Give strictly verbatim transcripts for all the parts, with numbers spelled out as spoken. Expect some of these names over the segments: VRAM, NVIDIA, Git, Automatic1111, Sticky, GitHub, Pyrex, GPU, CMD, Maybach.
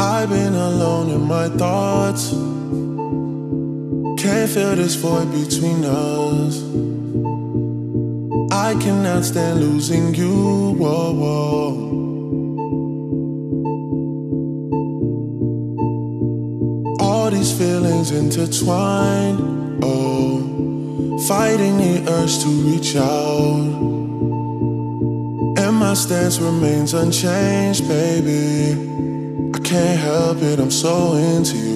I've been alone in my thoughts. Can't fill this void between us. I cannot stand losing you, whoa, whoa. All these feelings intertwined, oh. Fighting the urge to reach out, and my stance remains unchanged, baby. I can't help it, I'm so into you.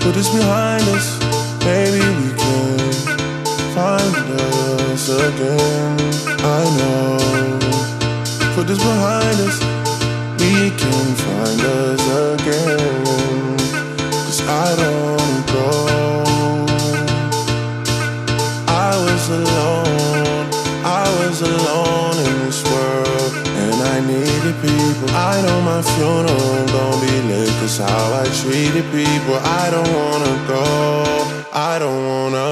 Put this behind us, maybe we can find us again. I know. Put this behind us, we can find us again. 'Cause I don't go. I was alone, I was alone in this world, and I needed people. I know my funeral gon' be late, 'cause how I treated people. I don't wanna go, I don't wanna.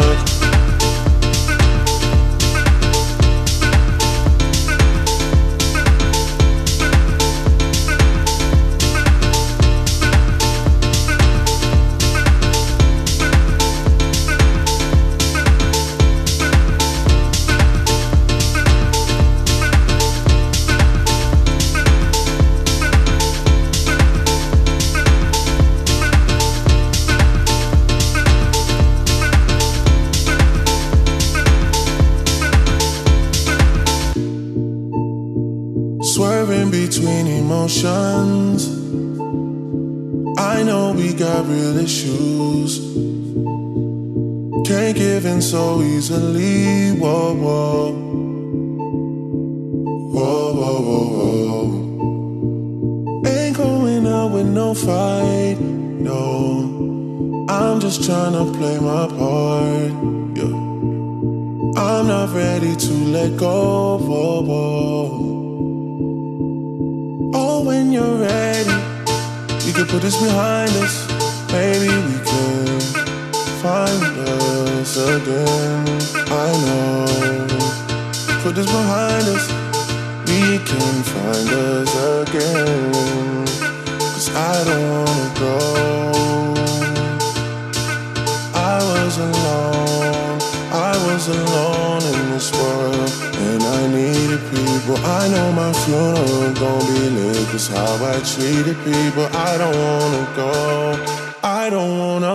Swerving between emotions, I know we got real issues. Can't give in so easily, whoa, whoa. Whoa, whoa, whoa, whoa. Ain't going out with no fight, no. I'm just trying to play my part, yeah. I'm not ready to let go, whoa, whoa. When you're ready, we can put this behind us. Maybe we can find us again. I know. Put this behind us, we can find us again. 'Cause I don't wanna go. I was alone, I was alone in this world, and I needed people. I know my funeral gon' be lit, 'cause how I treated people. I don't wanna go, I don't wanna.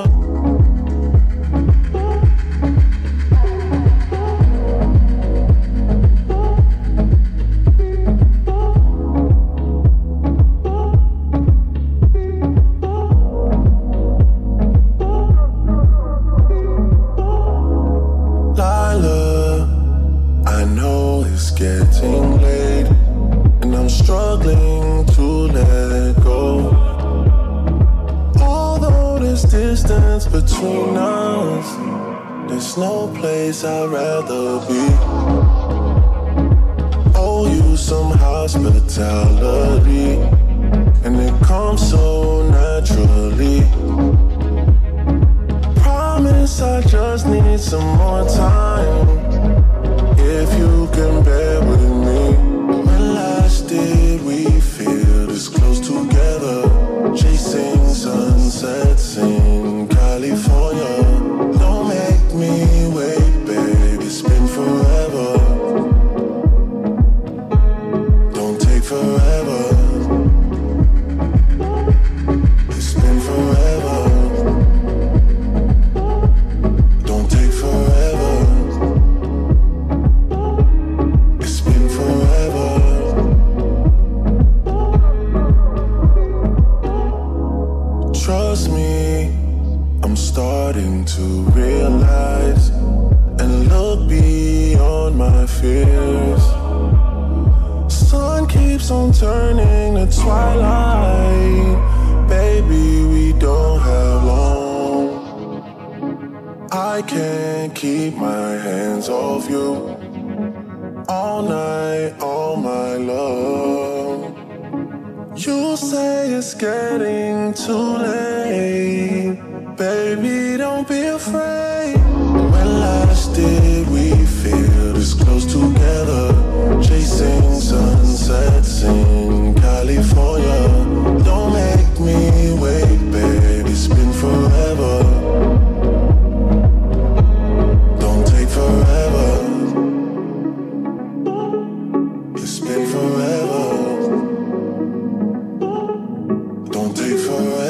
Getting late, and I'm struggling to let go. Although there's distance between us, there's no place I'd rather be. Owe you some hospitality, and it comes so naturally. Promise I just need some more time. If you can bear with me. When last did we feel this close together? Chasing sunsets in California. Don't make me wait, babe, it's been forever. Don't take forever. It's been forever. Don't take forever. keeps on turning to twilight. Baby, we don't have long. I can't keep my hands off you. All night, all my love. You say it's getting too late. Baby, don't be afraid. When last did we feel this close together? Chasing sunsets in California. Don't make me wait, babe, it's been forever. Don't take forever. It's been forever. Don't take forever.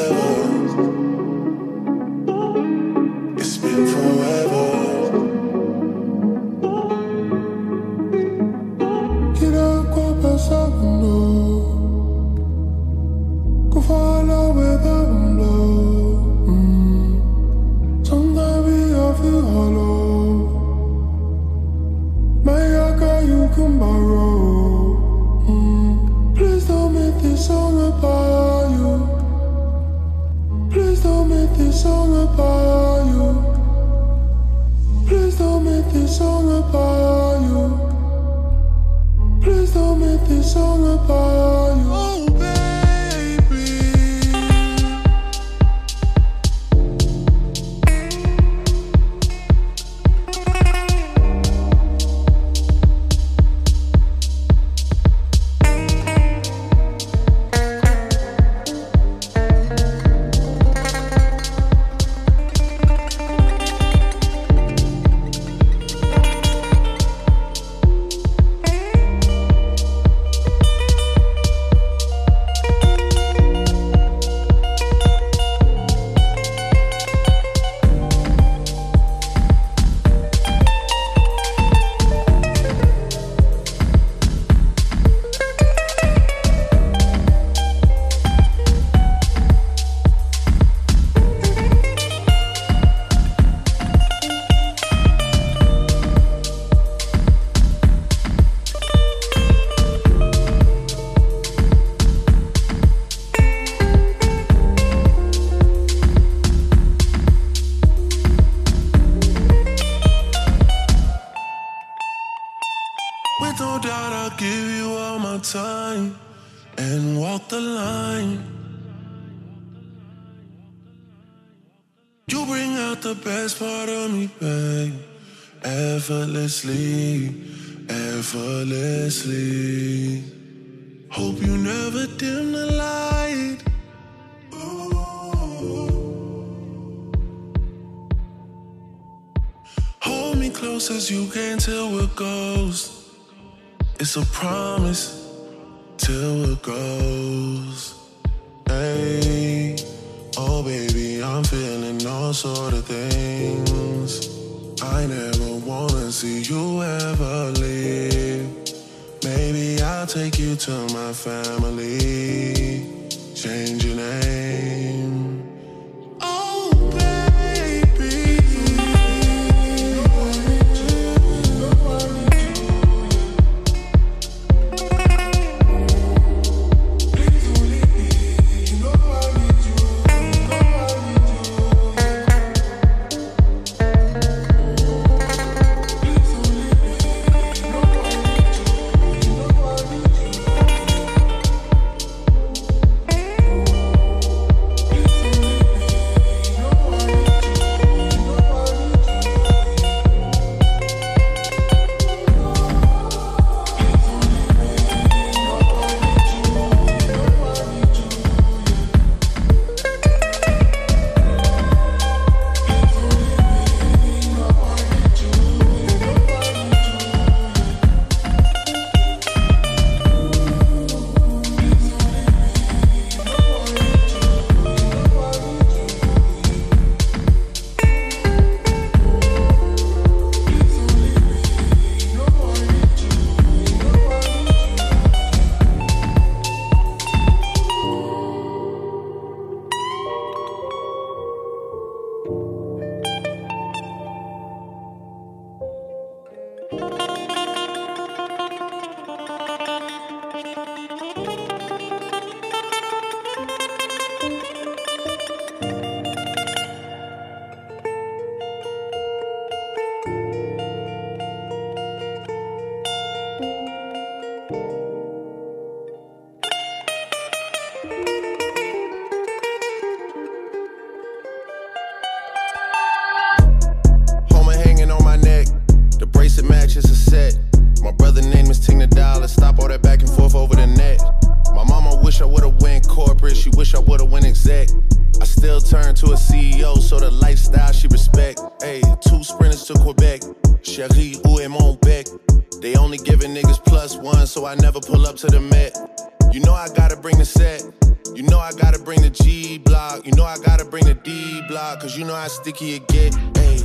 Effortlessly, effortlessly. Hope you never dim the light. Ooh. Hold me close as you can till we're ghosts. It's a promise till we're ghosts. Hey, oh baby, I'm feeling all sort of things. I never wanna see you ever leave. Maybe I'll take you to my family. Change your name. bitch, ooh, I'm on back. They only giving niggas plus one, so I never pull up to the Met. You know I gotta bring the set. You know I gotta bring the G block. You know I gotta bring the D block, cause you know how sticky it get, ayy.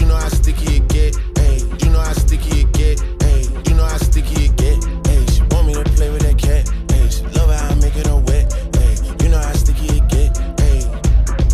You know how sticky it get, ayy. You know how sticky it get, ayy. You know how sticky it get, ayy. She want me to play with that cat, ayy. She love how I make it all wet, ayy. You know how sticky it get, ayy.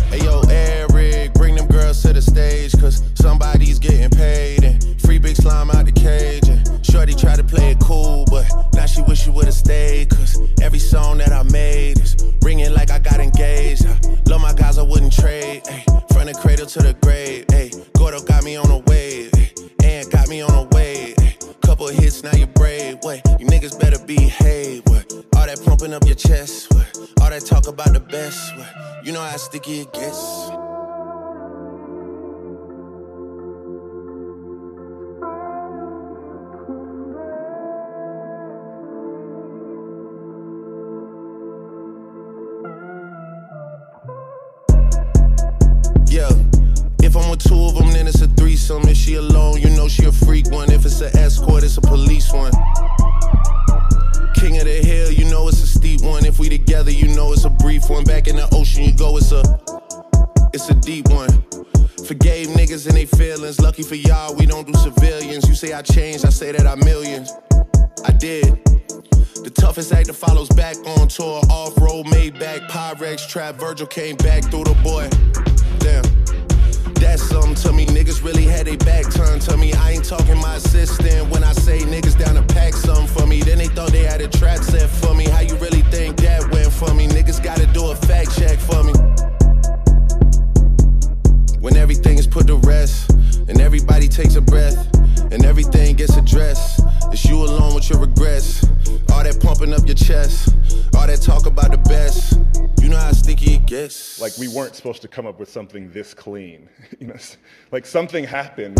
Ayo, Eric, bring them girls to the stage, cause somebody's getting paid, and free big slime out the cage, and shorty try to play it cool, but now she wish she would've stayed, cause every song that I made is ringing like I got engaged. I love my guys, I wouldn't trade, ay, from the cradle to the grave, ay. Gordo got me on a wave, ay, and got me on a wave, ay. Couple hits, now you brave, wait, you niggas better behave, what? All that pumping up your chest, what? All that talk about the best, what? You know how sticky it gets. Two of them, then it's a threesome. If she alone, you know she a freak one. If it's an escort, it's a police one. King of the hill, you know it's a steep one. If we together, you know it's a brief one. Back in the ocean you go, it's a, it's a deep one. Forgave niggas and they feelings. Lucky for y'all, we don't do civilians. You say I changed, I say that I millions. I did. The toughest act that follows back on tour. Off-road, Maybach, Pyrex, Trap, Virgil came back through the boy. Damn. That's something to me, niggas really had they back turned to me. I ain't talking my assistant when I say niggas down to pack something for me. Then they thought they had a trap set for me. How you really think that went for me? Niggas gotta do a fact check for me. When everything is put to rest, and everybody takes a breath, and everything gets addressed, it's you alone with your regrets. All that pumping up your chest, all that talk about the best. You know how sticky it gets. Like, we weren't supposed to come up with something this clean. You know, like something happened.